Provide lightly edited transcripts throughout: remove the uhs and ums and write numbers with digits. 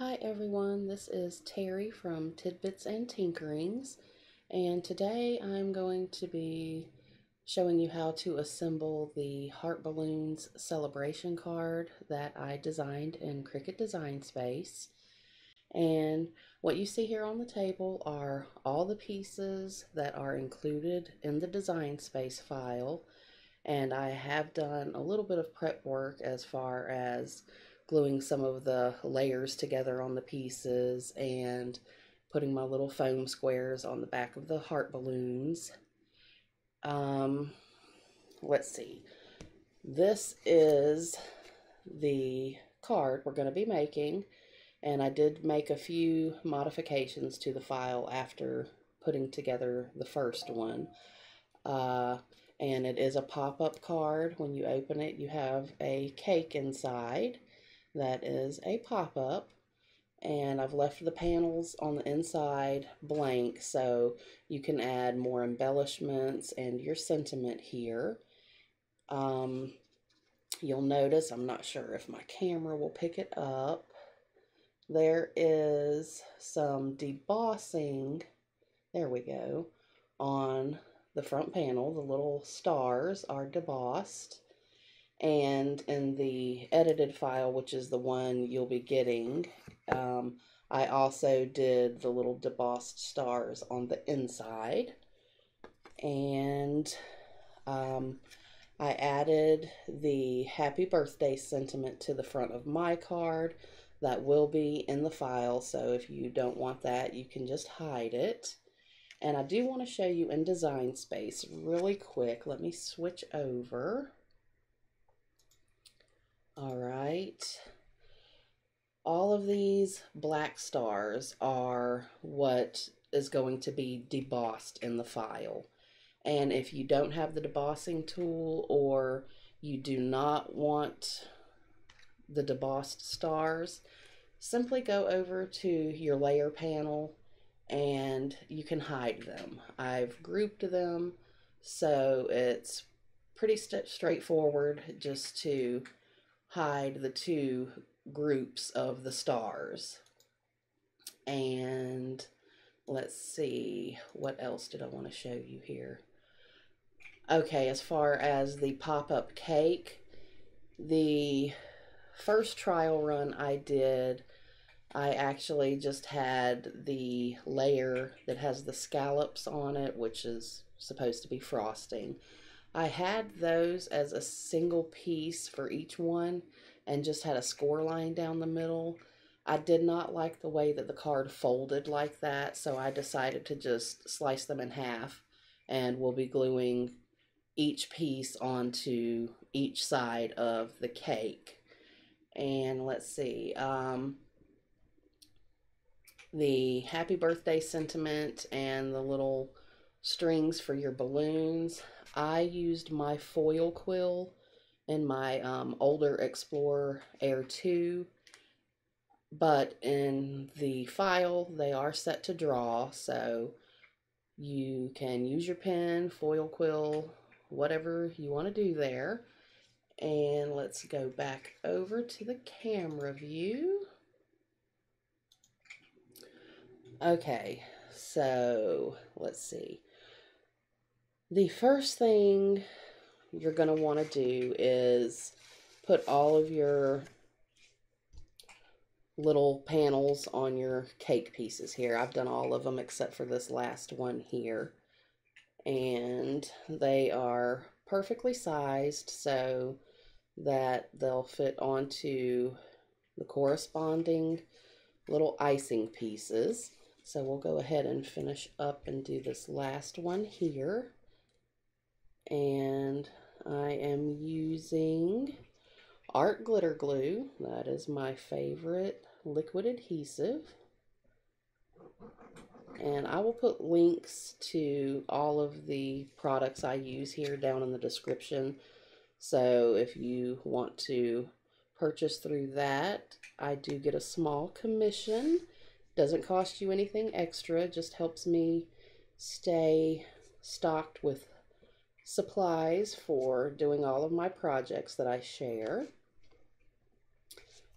Hi everyone, this is Terry from Tidbits and Tinkerings, and today I'm going to be showing you how to assemble the Heart Balloons celebration card that I designed in Cricut Design Space. And what you see here on the table are all the pieces that are included in the Design Space file, and I have done a little bit of prep work as far as gluing some of the layers together on the pieces and putting my little foam squares on the back of the heart balloons. Let's see. This is the card we're going to be making, and I did make a few modifications to the file after putting together the first one. And it is a pop-up card. When you open it, you have a cake inside. That is a pop-up, and I've left the panels on the inside blank so you can add more embellishments and your sentiment here. You'll notice, I'm not sure if my camera will pick it up, there is some debossing, there we go, on the front panel. The little stars are debossed. And in the edited file, which is the one you'll be getting, I also did the little debossed stars on the inside. And I added the happy birthday sentiment to the front of my card. That will be in the file, so if you don't want that, you can just hide it. And I do want to show you in Design Space really quick. Let me switch over. All right, all of these black stars are what is going to be debossed in the file. And if you don't have the debossing tool, or you do not want the debossed stars, simply go over to your layer panel and you can hide them. I've grouped them, so it's pretty straightforward just to hide the two groups of the stars. And let's see, what else did I want to show you here? Okay, as far as the pop-up cake, the first trial run I did, I actually just had the layer that has the scallops on it, which is supposed to be frosting. I had those as a single piece for each one and just had a score line down the middle. I did not like the way that the card folded like that, so I decided to just slice them in half, and we'll be gluing each piece onto each side of the cake. And let's see, the happy birthday sentiment and the little strings for your balloons, I used my foil quill in my older Explore Air 2, but in the file they are set to draw, so you can use your pen, foil quill, whatever you want to do there. And let's go back over to the camera view. Okay, so let's see. The first thing you're going to want to do is put all of your little panels on your cake pieces here. I've done all of them except for this last one here. And they are perfectly sized so that they'll fit onto the corresponding little icing pieces. So we'll go ahead and finish up and do this last one here. And I am using Art Glitter Glue. That is my favorite liquid adhesive. And I will put links to all of the products I use here down in the description. So if you want to purchase through that, I do get a small commission. Doesn't cost you anything extra, just helps me stay stocked with supplies for doing all of my projects that I share.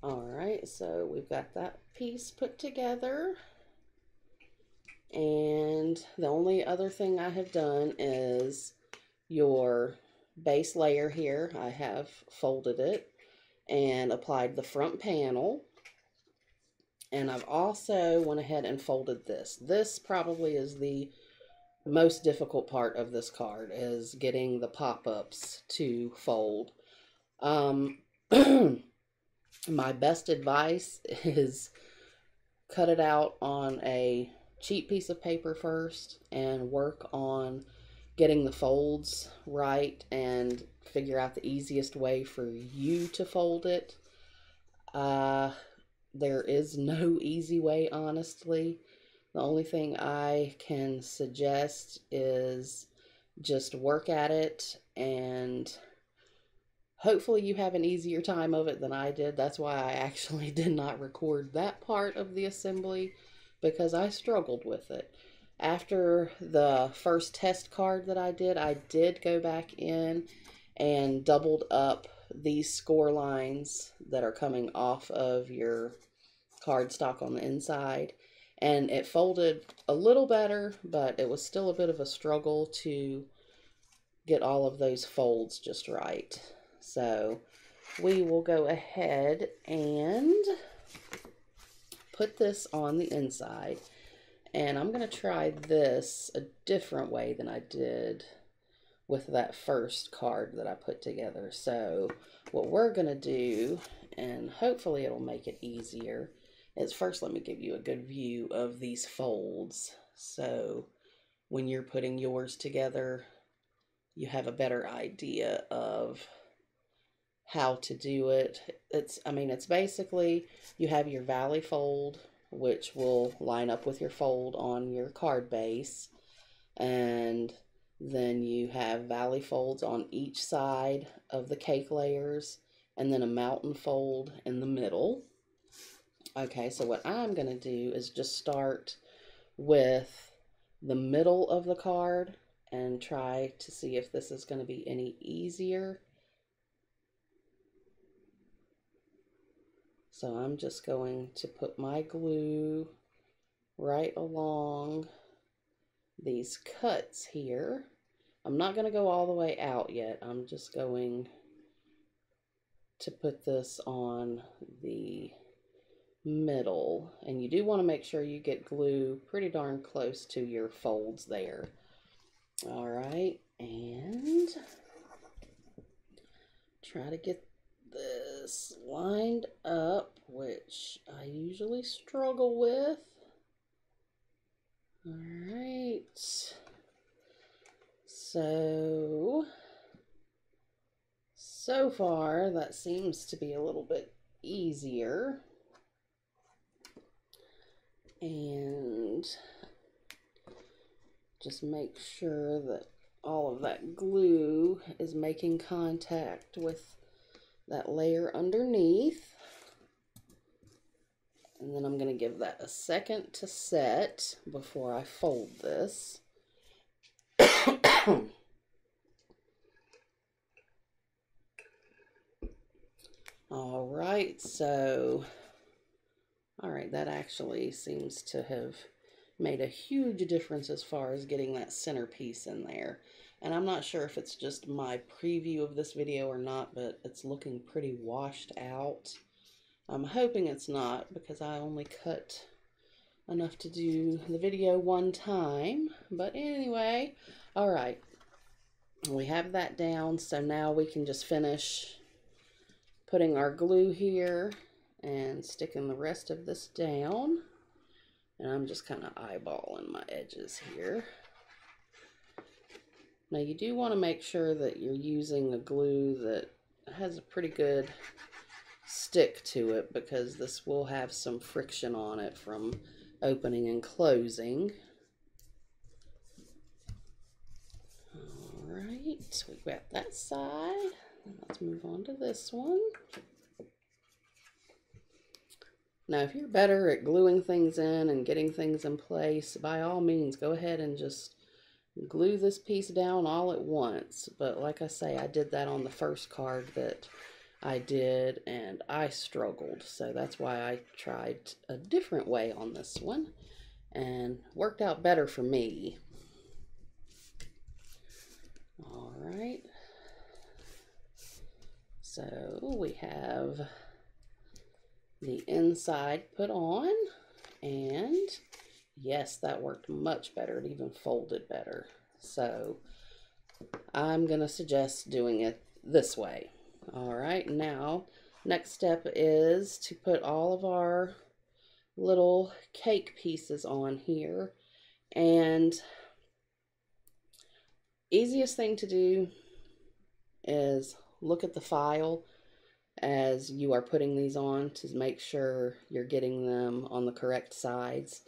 All right, so we've got that piece put together. And the only other thing I have done is your base layer here. I have folded it and applied the front panel. And I've also went ahead and folded this. This probably is the most difficult part of this card, is getting the pop-ups to fold. My best advice is cut it out on a cheap piece of paper first and work on getting the folds right and figure out the easiest way for you to fold it. There is no easy way, honestly. The only thing I can suggest is just work at it, and hopefully you have an easier time of it than I did. That's why I actually did not record that part of the assembly, because I struggled with it. After the first test card that I did go back in and doubled up these score lines that are coming off of your cardstock on the inside, and it folded a little better, but it was still a bit of a struggle to get all of those folds just right. So we will go ahead and put this on the inside, and I'm going to try this a different way than I did with that first card that I put together. So what we're going to do, and hopefully it'll make it easier, is first let me give you a good view of these folds, so when you're putting yours together you have a better idea of how to do it. It's basically, you have your valley fold, which will line up with your fold on your card base, and then you have valley folds on each side of the cake layers, and then a mountain fold in the middle. Okay, so what I'm going to do is just start with the middle of the card and try to see if this is going to be any easier. So I'm just going to put my glue right along these cuts here. I'm not going to go all the way out yet. I'm just going to put this on the middle. And you do want to make sure you get glue pretty darn close to your folds there. All right, and try to get this lined up, which I usually struggle with. All right, so far that seems to be a little bit easier, and just make sure that all of that glue is making contact with that layer underneath. And then I'm going to give that a second to set before I fold this. Alright, alright, that actually seems to have made a huge difference as far as getting that center piece in there. And I'm not sure if it's just my preview of this video or not, but it's looking pretty washed out. I'm hoping it's not, because I only cut enough to do the video one time. But anyway, all right, we have that down. So now we can just finish putting our glue here and sticking the rest of this down. And I'm just kind of eyeballing my edges here. Now you do want to make sure that you're using a glue that has a pretty good stick to it, because this will have some friction on it from opening and closing. Alright, so we've got that side. Let's move on to this one. Now if you're better at gluing things in and getting things in place, by all means go ahead and just glue this piece down all at once. But like I say, I did that on the first card that I did, and I struggled, so that's why I tried a different way on this one and worked out better for me. All right, so we have the inside put on, and yes, that worked much better. It even folded better. So I'm gonna suggest doing it this way. All right, now next step is to put all of our little cake pieces on here. And easiest thing to do is look at the file as you are putting these on to make sure you're getting them on the correct sides,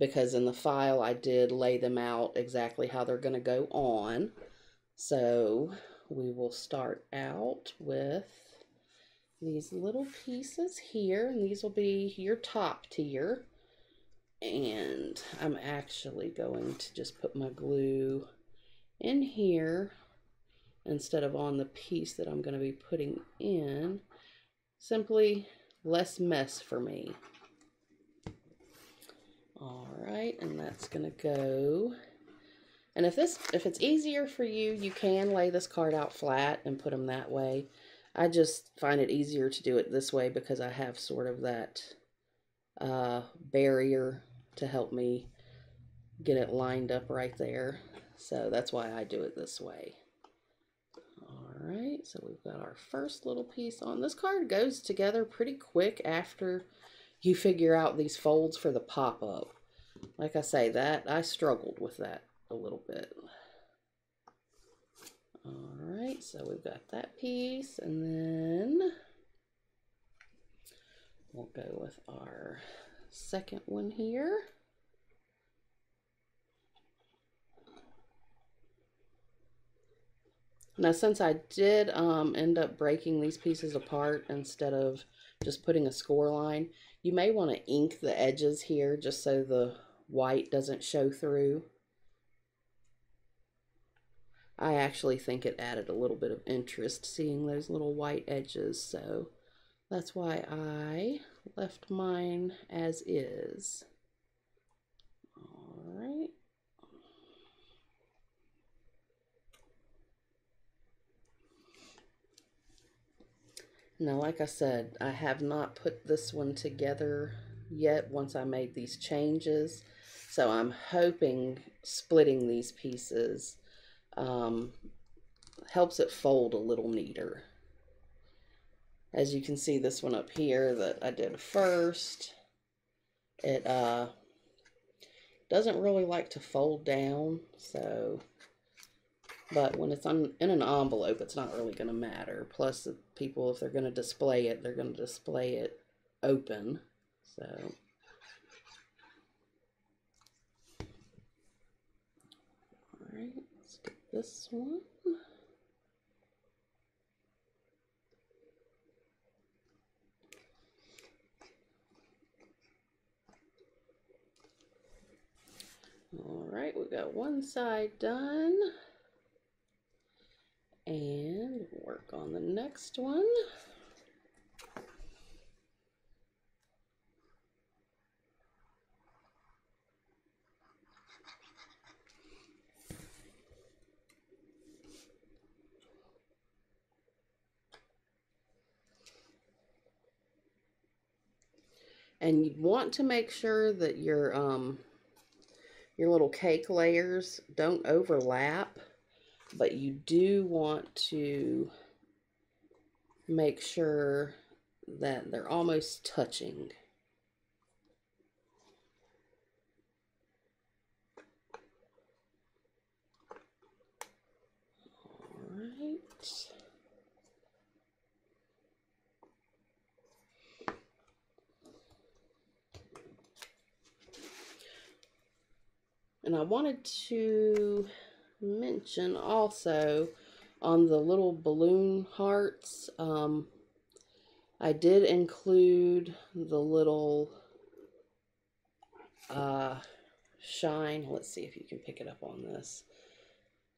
because in the file I did lay them out exactly how they're going to go on. So we will start out with these little pieces here, and these will be your top tier. And I'm actually going to just put my glue in here instead of on the piece that I'm going to be putting in. Simply less mess for me. All right, and that's gonna go. And if it's easier for you, you can lay this card out flat and put them that way. I just find it easier to do it this way because I have sort of that barrier to help me get it lined up right there. So that's why I do it this way. All right, so we've got our first little piece on. This card goes together pretty quick after you figure out these folds for the pop-up. Like I say, that I struggled with that a little bit. All right, so we've got that piece, and then we'll go with our second one here. Now, since I did end up breaking these pieces apart instead of just putting a score line, you may want to ink the edges here just so the white doesn't show through. I actually think it added a little bit of interest seeing those little white edges, so that's why I left mine as is. All right. Now, like I said, I have not put this one together yet once I made these changes. So I'm hoping splitting these pieces helps it fold a little neater. As you can see, this one up here that I did first, it doesn't really like to fold down. So, but when it's in an envelope, it's not really going to matter. Plus, the people, if they're going to display it, they're going to display it open. So, all right, let's get this one. All right, we've got one side done. And work on the next one. And you want to make sure that your little cake layers don't overlap. But you do want to make sure that they're almost touching. All right. And I wanted to mention also on the little balloon hearts, I did include the little shine. Let's see if you can pick it up on this.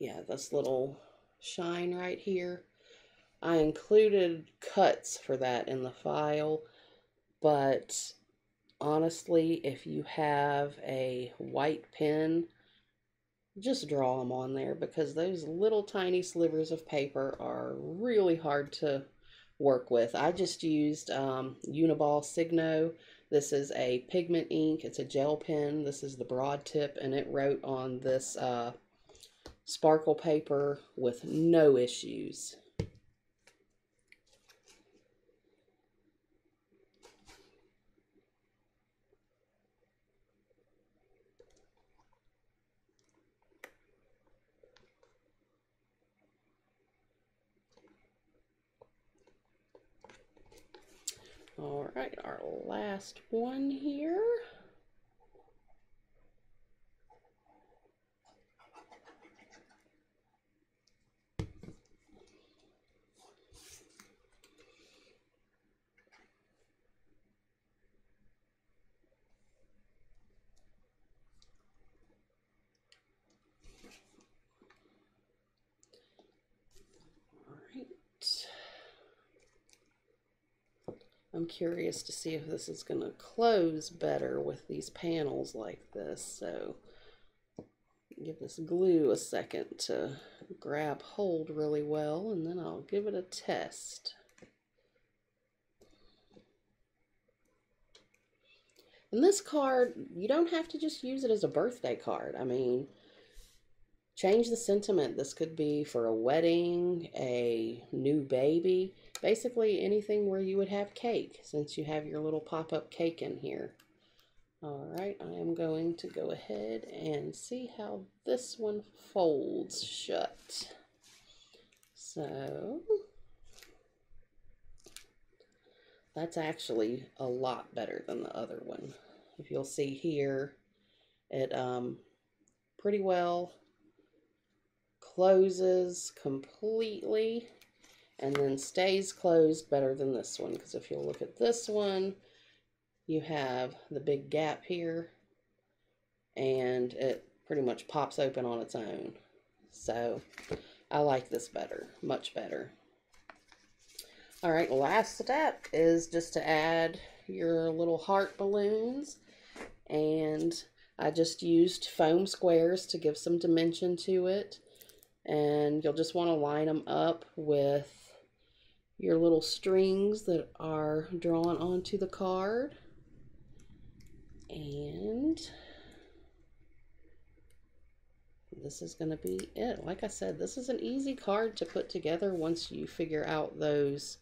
Yeah, this little shine right here. I included cuts for that in the file, but honestly, if you have a white pen, just draw them on there, because those little tiny slivers of paper are really hard to work with. I just used Uni-ball Signo. This is a pigment ink. It's a gel pen. This is the broad tip, and it wrote on this sparkle paper with no issues. All right, our last one here. I'm curious to see if this is going to close better with these panels like this, so give this glue a second to grab hold really well, and then I'll give it a test. And this card, you don't have to just use it as a birthday card. I mean, change the sentiment. This could be for a wedding, a new baby, basically anything where you would have cake, since you have your little pop-up cake in here. All right, I am going to go ahead and see how this one folds shut. So that's actually a lot better than the other one. If you'll see here, it pretty well closes completely and then stays closed better than this one, because if you'll look at this one, you have the big gap here and it pretty much pops open on its own. So I like this better, much better. All right, last step is just to add your little heart balloons, and I just used foam squares to give some dimension to it. And you'll just want to line them up with your little strings that are drawn onto the card. And this is going to be it. Like I said, this is an easy card to put together once you figure out those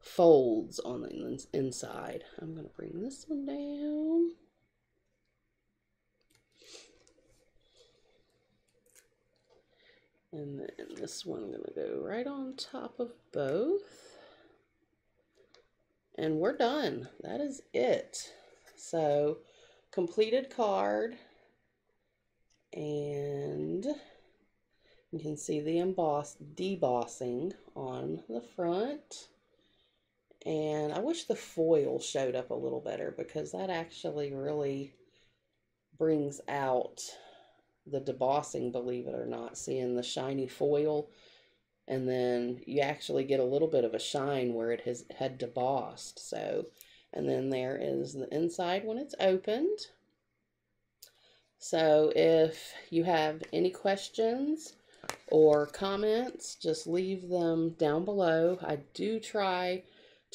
folds on the inside. I'm going to bring this one down. And then this one, I'm going to go right on top of both. And we're done. That is it. So, completed card. And you can see the debossing on the front. And I wish the foil showed up a little better, because that actually really brings out the debossing, believe it or not, seeing the shiny foil, and then you actually get a little bit of a shine where it had debossed. So, and then there is the inside when it's opened. So if you have any questions or comments, just leave them down below. I do try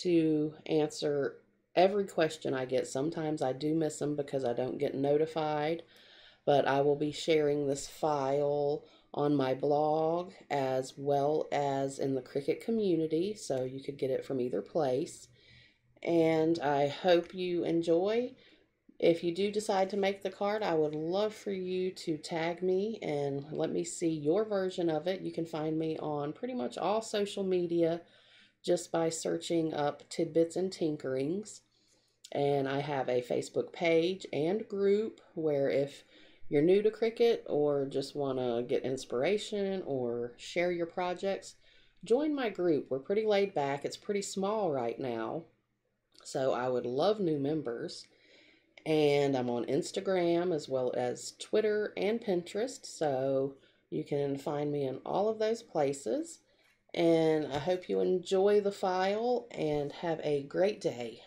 to answer every question I get. Sometimes I do miss them because I don't get notified. But I will be sharing this file on my blog as well as in the Cricut community, so you could get it from either place. And I hope you enjoy. If you do decide to make the card, I would love for you to tag me and let me see your version of it. You can find me on pretty much all social media just by searching up Tidbits and Tinkerings. And I have a Facebook page and group where, if you're new to Cricut or just want to get inspiration or share your projects, join my group. We're pretty laid back. It's pretty small right now, so I would love new members. And I'm on Instagram as well as Twitter and Pinterest, so you can find me in all of those places. And I hope you enjoy the file and have a great day.